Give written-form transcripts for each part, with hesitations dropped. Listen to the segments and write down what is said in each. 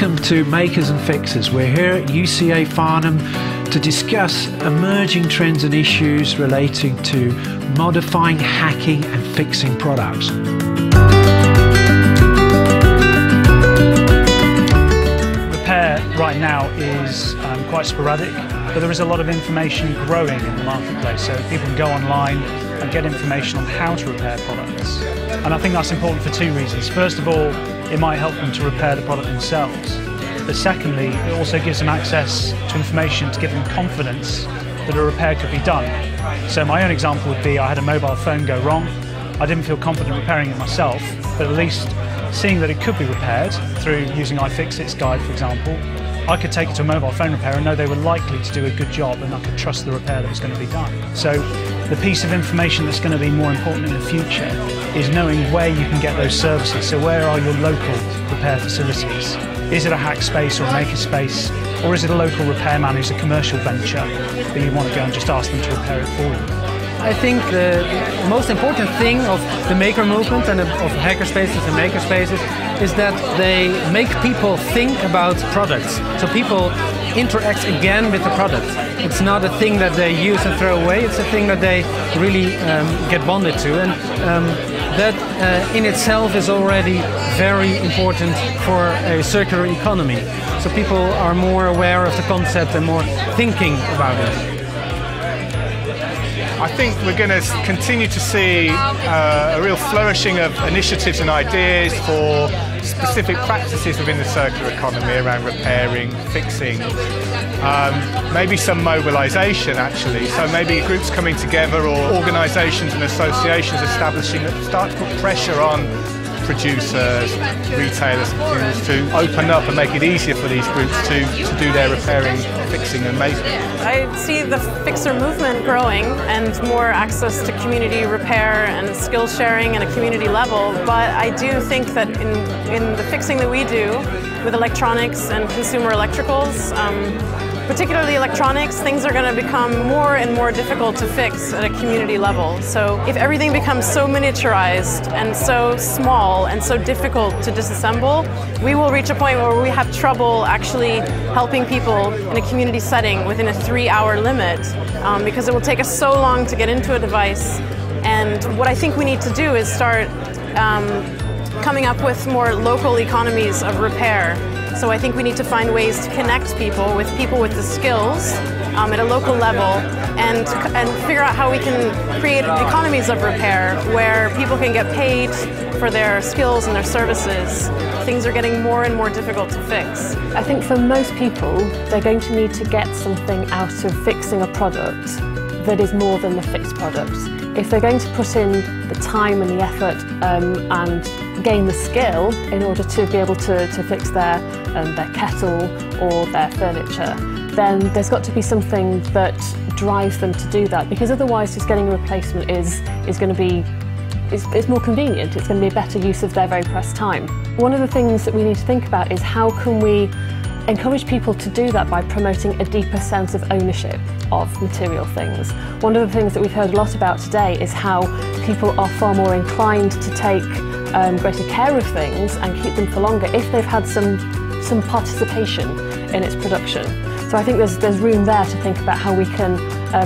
Welcome to Makers and Fixers. We're here at UCA Farnham to discuss emerging trends and issues relating to modifying, hacking and fixing products. Repair right now is quite sporadic, but there is a lot of information growing in the marketplace, so people can go online and get information on how to repair products. And I think that's important for two reasons. First of all, it might help them to repair the product themselves. But secondly, it also gives them access to information to give them confidence that a repair could be done. So my own example would be I had a mobile phone go wrong. I didn't feel confident repairing it myself, but at least seeing that it could be repaired through using iFixit's guide, for example, I could take it to a mobile phone repairer and know they were likely to do a good job, and I could trust the repair that was going to be done. So the piece of information that's going to be more important in the future is knowing where you can get those services. So where are your local repair facilities? Is it a hack space or a maker space? Or is it a local repairman who's a commercial venture that you want to go and just ask them to repair it for you? I think the most important thing of the maker movement and of hackerspaces and makerspaces is that they make people think about products. So people interact again with the product. It's not a thing that they use and throw away, it's a thing that they really get bonded to. And that in itself is already very important for a circular economy. So people are more aware of the concept and more thinking about it. I think we're going to continue to see a real flourishing of initiatives and ideas for specific practices within the circular economy around repairing, fixing, maybe some mobilisation actually, so maybe groups coming together or organisations and associations establishing that start to put pressure on producers, retailers to open up and make it easier for these groups to do their repairing, fixing and making. I see the fixer movement growing and more access to community repair and skill sharing at a community level, but I do think that in the fixing that we do with electronics and consumer electricals, particularly electronics, things are going to become more and more difficult to fix at a community level. So if everything becomes so miniaturized and so small and so difficult to disassemble, we will reach a point where we have trouble actually helping people in a community setting within a 3-hour limit because it will take us so long to get into a device. And what I think we need to do is start coming up with more local economies of repair. So I think we need to find ways to connect people with the skills at a local level and figure out how we can create economies of repair where people can get paid for their skills and their services. Things are getting more and more difficult to fix. I think for most people, they're going to need to get something out of fixing a product that is more than the fixed product. If they're going to put in the time and the effort and gain the skill in order to be able to fix their kettle or their furniture, then there's got to be something that drives them to do that, because otherwise just getting a replacement is going to be it's more convenient, it's going to be a better use of their very precious time. One of the things that we need to think about is how can we encourage people to do that by promoting a deeper sense of ownership of material things. One of the things that we've heard a lot about today is how people are far more inclined to take greater care of things and keep them for longer if they've had some participation in its production. So I think there's room there to think about how we can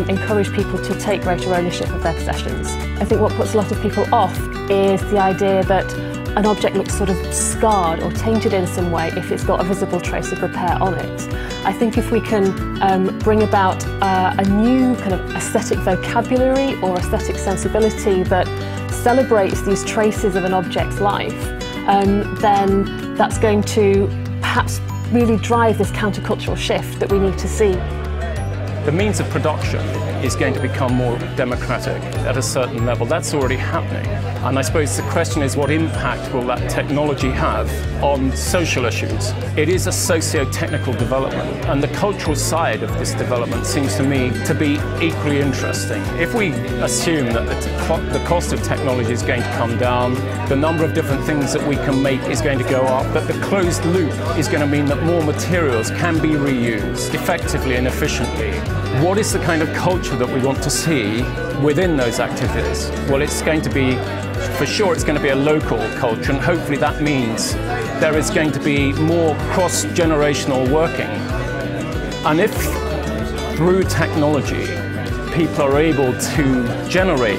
encourage people to take greater ownership of their possessions. I think what puts a lot of people off is the idea that an object looks sort of scarred or tainted in some way if it's got a visible trace of repair on it. I think if we can bring about a new kind of aesthetic vocabulary or aesthetic sensibility that celebrates these traces of an object's life, then that's going to perhaps really drive this countercultural shift that we need to see. The means of production is going to become more democratic at a certain level. That's already happening. And I suppose the question is, what impact will that technology have on social issues? It is a socio-technical development, and the cultural side of this development seems to me to be equally interesting. If we assume that the cost of technology is going to come down, the number of different things that we can make is going to go up, that the closed loop is going to mean that more materials can be reused effectively and efficiently. What is the kind of culture that we want to see within those activities? Well, it's going to be, for sure, it's going to be a local culture, and hopefully that means there is going to be more cross-generational working. And if through technology people are able to generate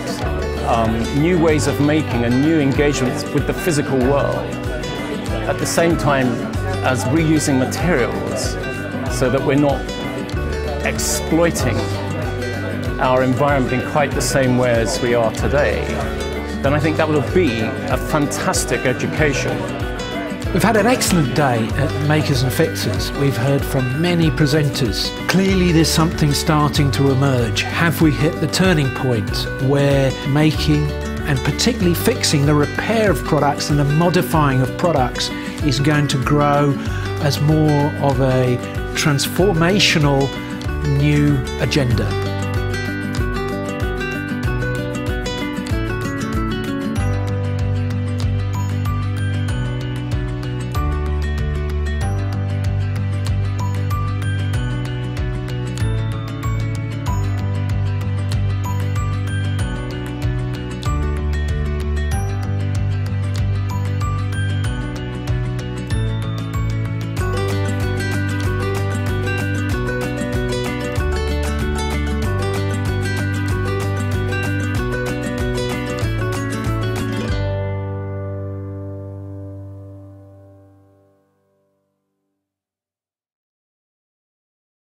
new ways of making and new engagements with the physical world, at the same time as reusing materials so that we're not exploiting our environment in quite the same way as we are today, then I think that will be a fantastic education. We've had an excellent day at Makers and Fixers. We've heard from many presenters. Clearly there's something starting to emerge. Have we hit the turning point where making and particularly fixing, the repair of products and the modifying of products, is going to grow as more of a transformational new agenda?